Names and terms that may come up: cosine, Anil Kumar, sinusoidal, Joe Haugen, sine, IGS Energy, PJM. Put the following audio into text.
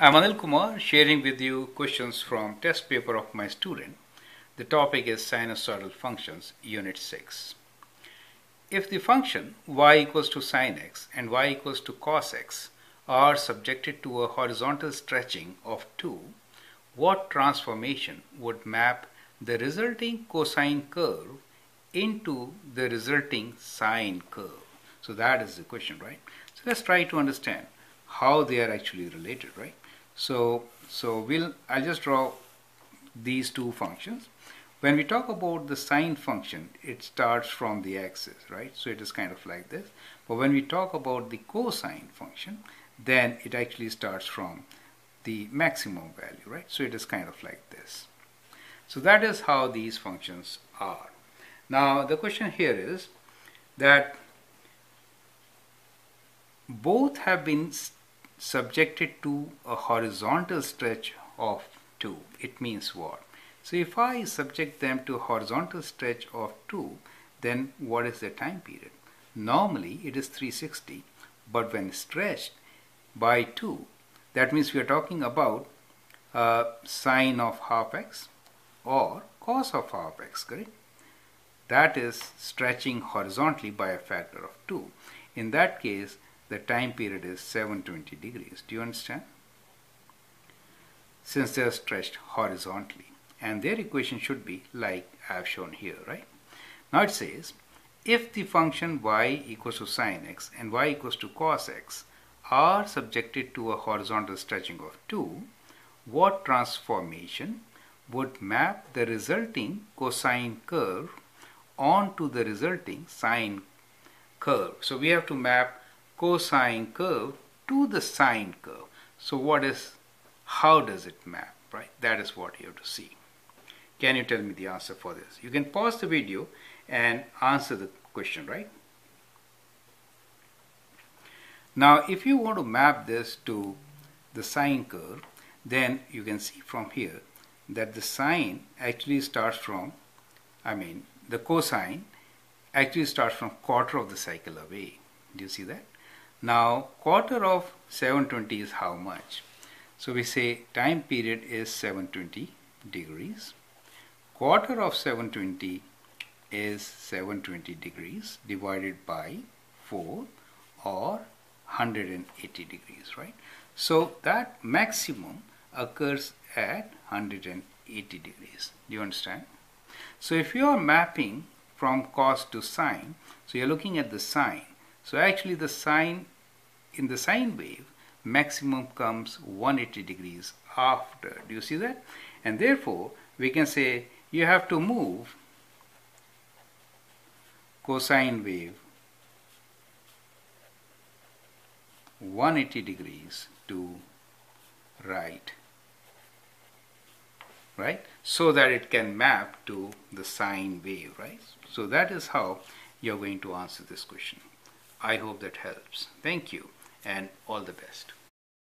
I'm Anil Kumar, sharing with you questions from test paper of my student. The topic is sinusoidal functions, Unit 6. If the function y equals to sin x and y equals to cos x are subjected to a horizontal stretching of 2, what transformation would map the resulting cosine curve into the resulting sine curve? So that is the question, right? So let's try to understand how they are actually related, right? I'll just draw these two functions. When we talk about the sine function, it starts from the axis, right? So it is kind of like this. But when we talk about the cosine function, then it actually starts from the maximum value, right? So it is kind of like this. So that is how these functions are. Now the question here is that both have been subjected to a horizontal stretch of 2. It means what? So if I subject them to a horizontal stretch of 2, then what is the time period? Normally it is 360, but when stretched by 2, that means we are talking about sine of half x or cos of half x, correct? That is stretching horizontally by a factor of 2. In that case, the time period is 720 degrees. Do you understand? Since they are stretched horizontally, and their equation should be like I have shown here, right? Now it says, if the function y equals to sin x and y equals to cos x are subjected to a horizontal stretching of 2, what transformation would map the resulting cosine curve onto the resulting sine curve? So we have to map cosine curve to the sine curve. So how does it map, right? That is what you have to see. Can you tell me the answer for this? You can pause the video and answer the question, right? Now if you want to map this to the sine curve, then you can see from here that the sine actually starts from, the cosine actually starts from quarter of the cycle away. Do you see that? Now quarter of 720 is how much? So we say time period is 720 degrees. Quarter of 720 is 720 degrees divided by 4 or 180 degrees, right? So that maximum occurs at 180 degrees. Do you understand? So if you are mapping from cos to sine, so you are looking at the sine. So actually the sine, in the sine wave, maximum comes 180 degrees after. Do you see that? And therefore we can say you have to move cosine wave 180 degrees to right, right? So that it can map to the sine wave, right? So that is how you are going to answer this question. I hope that helps. Thank you and all the best.